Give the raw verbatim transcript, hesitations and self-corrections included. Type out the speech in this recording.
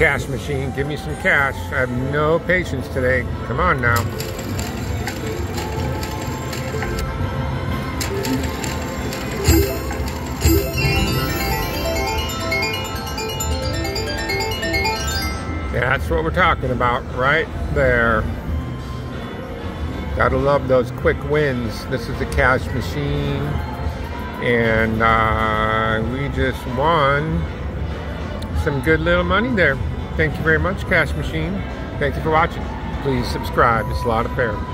Cash machine, give me some cash. I have no patience today. Come on now. That's what we're talking about right there. Gotta love those quick wins. This is the cash machine. And uh, we just won some good little money there. Thank you very much, Cash Machine. Thank you for watching. Please subscribe to Slot Affair.